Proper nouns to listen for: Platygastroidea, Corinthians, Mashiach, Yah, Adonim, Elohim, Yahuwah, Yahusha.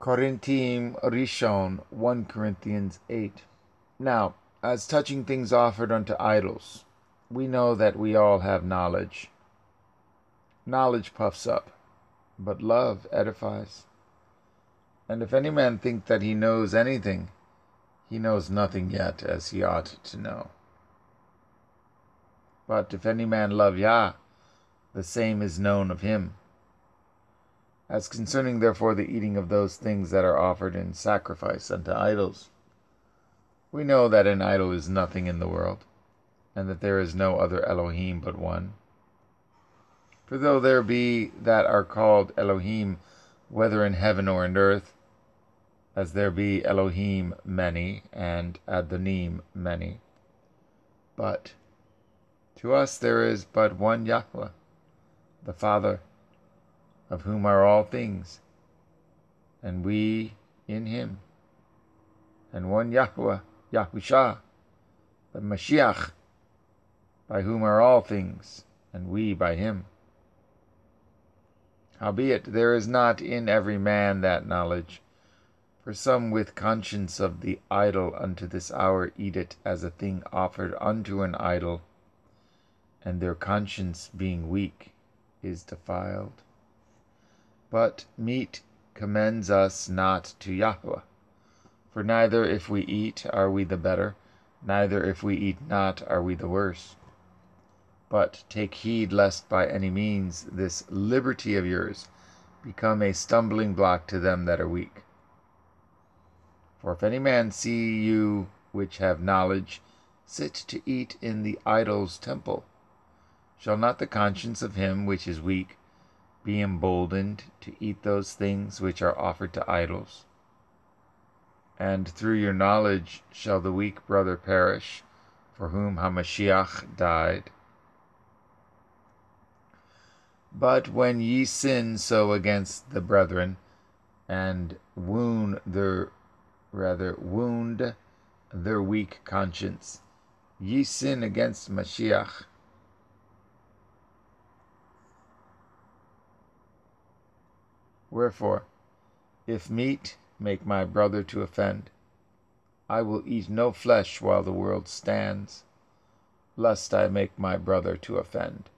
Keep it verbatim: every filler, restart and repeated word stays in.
Corinthians Rishon, First Corinthians eight. Now, as touching things offered unto idols, we know that we all have knowledge. Knowledge puffs up, but love edifies. And if any man think that he knows anything, he knows nothing yet as he ought to know. But if any man love Yah, the same is known of him. As concerning therefore the eating of those things that are offered in sacrifice unto idols, we know that an idol is nothing in the world, and that there is no other Elohim but one. For though there be that are called Elohim, whether in heaven or in earth, as there be Elohim many, and Adonim many, but to us there is but one Yahuwah, the Father, of whom are all things, and we in him, and one Yahuwah, Yahusha, the Mashiach, by whom are all things, and we by him. Howbeit there is not in every man that knowledge, for some with conscience of the idol unto this hour eat it as a thing offered unto an idol, and their conscience being weak is defiled. But meat commends us not to Yahuwah. For neither if we eat are we the better, neither if we eat not are we the worse. But take heed lest by any means this liberty of yours become a stumbling block to them that are weak. For if any man see you which have knowledge sit to eat in the idol's temple, shall not the conscience of him which is weak be emboldened to eat those things which are offered to idols? And through your knowledge shall the weak brother perish, for whom HaMashiach died. But when ye sin so against the brethren, and wound their rather wound their weak conscience, ye sin against Mashiach. Wherefore, if meat make my brother to offend, I will eat no flesh while the world stands, lest I make my brother to offend.